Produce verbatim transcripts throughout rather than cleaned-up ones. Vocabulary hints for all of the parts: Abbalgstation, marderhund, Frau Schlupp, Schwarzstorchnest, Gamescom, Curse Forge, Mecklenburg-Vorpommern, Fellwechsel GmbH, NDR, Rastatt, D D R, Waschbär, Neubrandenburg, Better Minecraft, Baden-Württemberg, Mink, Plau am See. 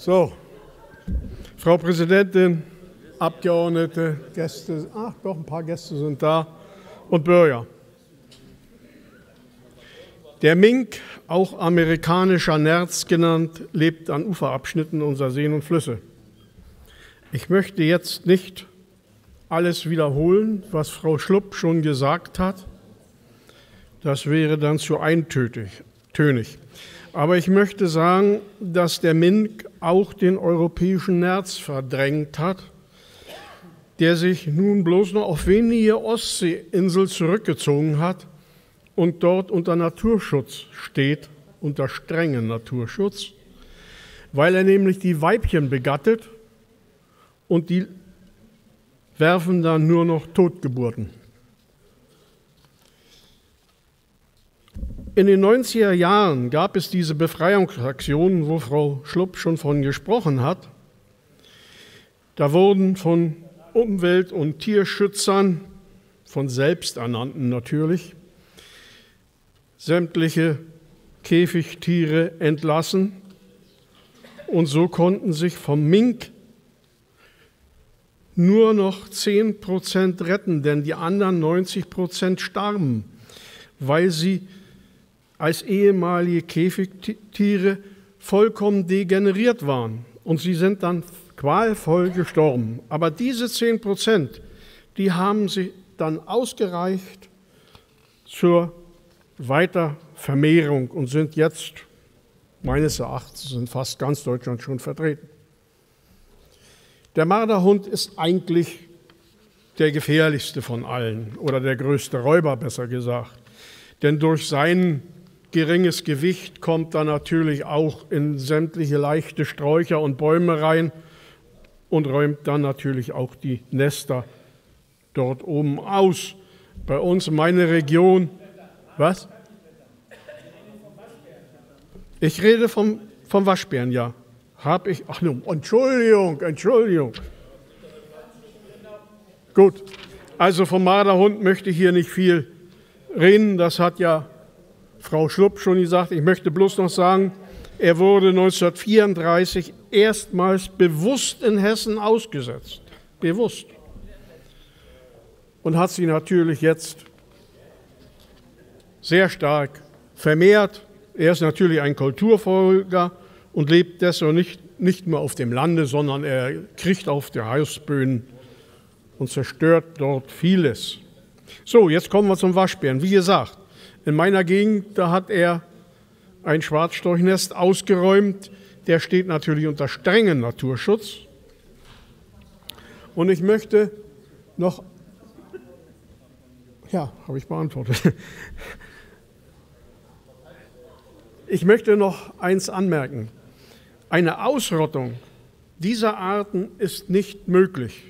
So, Frau Präsidentin, Abgeordnete, Gäste, ach doch, ein paar Gäste sind da und Bürger. Der Mink, auch amerikanischer Nerz genannt, lebt an Uferabschnitten unserer Seen und Flüsse. Ich möchte jetzt nicht alles wiederholen, was Frau Schlupp schon gesagt hat. Das wäre dann zu eintönig. Aber ich möchte sagen, dass der Mink auch den europäischen Nerz verdrängt hat, der sich nun bloß noch auf wenige Ostseeinseln zurückgezogen hat und dort unter Naturschutz steht, unter strengem Naturschutz, weil er nämlich die Weibchen begattet und die werfen dann nur noch Totgeburten. In den neunziger Jahren gab es diese Befreiungsaktionen, wo Frau Schlupp schon von gesprochen hat. Da wurden von Umwelt- und Tierschützern, von Selbsternannten natürlich, sämtliche Käfigtiere entlassen. Und so konnten sich vom Mink nur noch zehn Prozent retten, denn die anderen neunzig Prozent starben, weil sie als ehemalige Käfigtiere vollkommen degeneriert waren. Und sie sind dann qualvoll gestorben. Aber diese zehn Prozent, die haben sie dann ausgereicht zur Weitervermehrung und sind jetzt, meines Erachtens, in fast ganz Deutschland schon vertreten. Der Marderhund ist eigentlich der gefährlichste von allen oder der größte Räuber, besser gesagt. Denn durch seinen geringes Gewicht kommt dann natürlich auch in sämtliche leichte Sträucher und Bäume rein und räumt dann natürlich auch die Nester dort oben aus. Bei uns, meine Region, was? Ich rede vom, vom Waschbären, ja. Habe ich, ach nun, Entschuldigung, Entschuldigung. Gut, also vom Marderhund möchte ich hier nicht viel reden, das hat ja Frau Schlupp schon gesagt, ich möchte bloß noch sagen, er wurde neunzehnhundertvierunddreißig erstmals bewusst in Hessen ausgesetzt. Bewusst. Und hat sich natürlich jetzt sehr stark vermehrt. Er ist natürlich ein Kulturfolger und lebt deshalb nicht, nicht nur auf dem Lande, sondern er kriegt auf der Hausböden und zerstört dort vieles. So, jetzt kommen wir zum Waschbären. Wie gesagt, in meiner Gegend, da hat er ein Schwarzstorchnest ausgeräumt. Der steht natürlich unter strengem Naturschutz. Und ich möchte noch, ja, habe ich beantwortet. Ich möchte noch eins anmerken. Eine Ausrottung dieser Arten ist nicht möglich,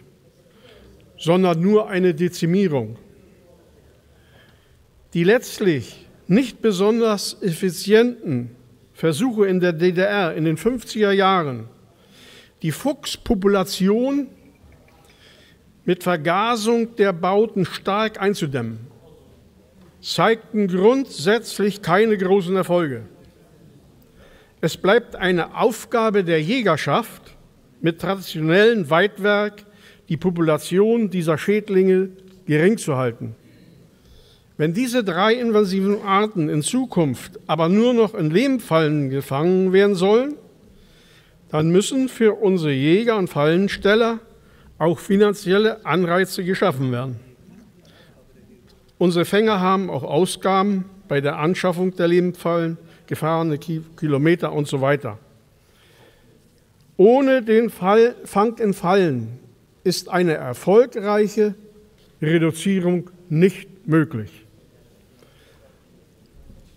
sondern nur eine Dezimierung, die letztlich nicht besonders effizienten Versuche in der D D R in den fünfziger Jahren, die Fuchspopulation mit Vergasung der Bauten stark einzudämmen, zeigten grundsätzlich keine großen Erfolge. Es bleibt eine Aufgabe der Jägerschaft, mit traditionellem Weidwerk die Population dieser Schädlinge gering zu halten. Wenn diese drei invasiven Arten in Zukunft aber nur noch in Lehmfallen gefangen werden sollen, dann müssen für unsere Jäger und Fallensteller auch finanzielle Anreize geschaffen werden. Unsere Fänger haben auch Ausgaben bei der Anschaffung der Lehmfallen, gefahrene Kilometer und so weiter. Ohne den Fang in Fallen ist eine erfolgreiche Reduzierung nicht möglich.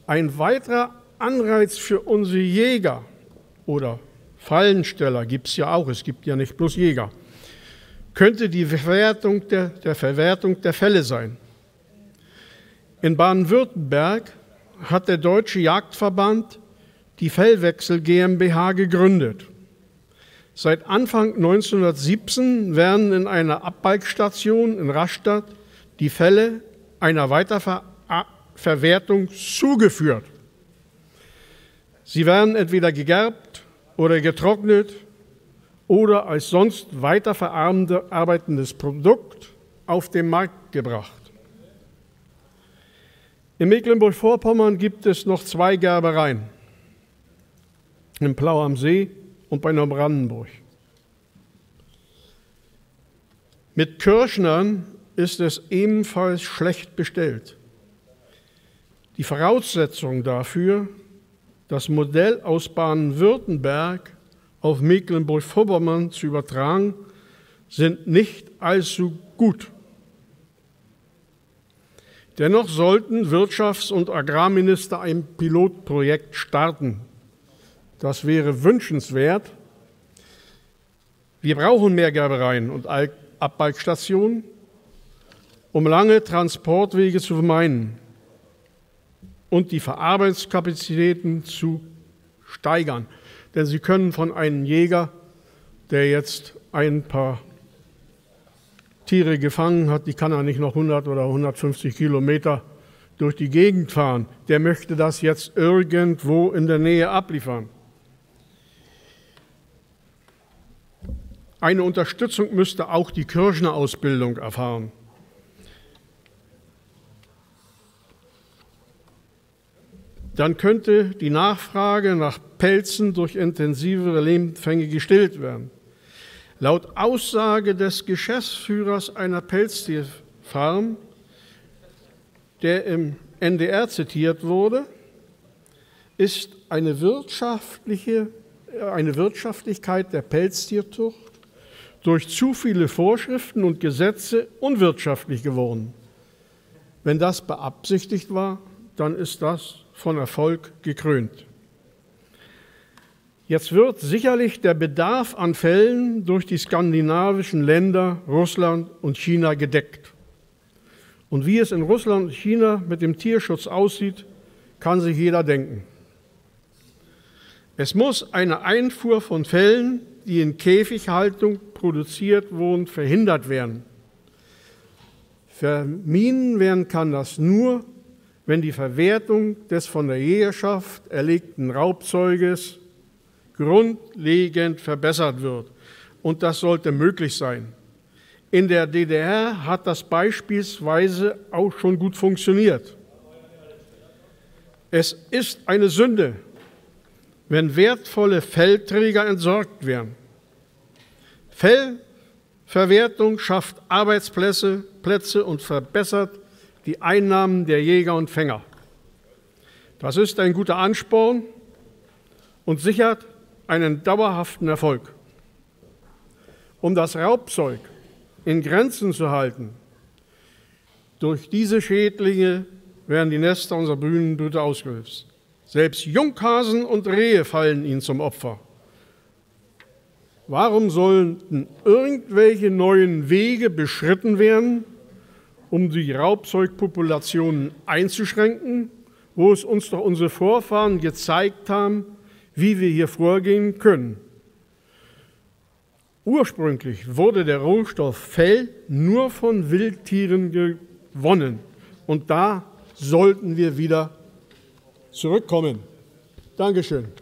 Ein weiterer Anreiz für unsere Jäger oder Fallensteller gibt es ja auch, es gibt ja nicht bloß Jäger, könnte die Verwertung der, der Verwertung der Felle sein. In Baden-Württemberg hat der Deutsche Jagdverband die Fellwechsel GmbH gegründet. Seit Anfang neunzehnhundertsiebzehn werden in einer Abbalgstation in Rastatt die Felle einer Weiterverwertung zugeführt. Sie werden entweder gegerbt oder getrocknet oder als sonst weiterverarbeitendes Produkt auf den Markt gebracht. In Mecklenburg-Vorpommern gibt es noch zwei Gerbereien, in Plau am See und bei Neubrandenburg. Mit Kirschnern ist es ebenfalls schlecht bestellt. Die Voraussetzung dafür, das Modell aus Baden-Württemberg auf Mecklenburg-Vorpommern zu übertragen, sind nicht allzu gut. Dennoch sollten Wirtschafts- und Agrarminister ein Pilotprojekt starten. Das wäre wünschenswert. Wir brauchen mehr Gerbereien und Abbalgstationen, um lange Transportwege zu vermeiden und die Verarbeitungskapazitäten zu steigern. Denn Sie können von einem Jäger, der jetzt ein paar Tiere gefangen hat, die kann er nicht noch hundert oder hundertfünfzig Kilometer durch die Gegend fahren. Der möchte das jetzt irgendwo in der Nähe abliefern. Eine Unterstützung müsste auch die Kirschner-Ausbildung erfahren. Dann könnte die Nachfrage nach Pelzen durch intensivere Lehmfänge gestillt werden. Laut Aussage des Geschäftsführers einer Pelztierfarm, der im N D R zitiert wurde, ist eine wirtschaftliche, eine Wirtschaftlichkeit der Pelztierzucht durch zu viele Vorschriften und Gesetze unwirtschaftlich geworden. Wenn das beabsichtigt war, dann ist das von Erfolg gekrönt. Jetzt wird sicherlich der Bedarf an Fellen durch die skandinavischen Länder, Russland und China gedeckt. Und wie es in Russland und China mit dem Tierschutz aussieht, kann sich jeder denken. Es muss eine Einfuhr von Fellen, die in Käfighaltung produziert wurden, verhindert werden. Vermieden werden kann das nur, wenn die Verwertung des von der Jägerschaft erlegten Raubzeuges grundlegend verbessert wird. Und das sollte möglich sein. In der D D R hat das beispielsweise auch schon gut funktioniert. Es ist eine Sünde, wenn wertvolle Fellträger entsorgt werden. Fellverwertung schafft Arbeitsplätze Plätze und verbessert die Einnahmen der Jäger und Fänger. Das ist ein guter Ansporn und sichert einen dauerhaften Erfolg. Um das Raubzeug in Grenzen zu halten, durch diese Schädlinge werden die Nester unserer Bühnenbrüter ausgelöst. Selbst Junghasen und Rehe fallen ihnen zum Opfer. Warum sollten irgendwelche neuen Wege beschritten werden, um die Raubzeugpopulationen einzuschränken, wo es uns doch unsere Vorfahren gezeigt haben, wie wir hier vorgehen können? Ursprünglich wurde der Rohstoff Fell nur von Wildtieren gewonnen. Und da sollten wir wieder zurückkommen. Dankeschön.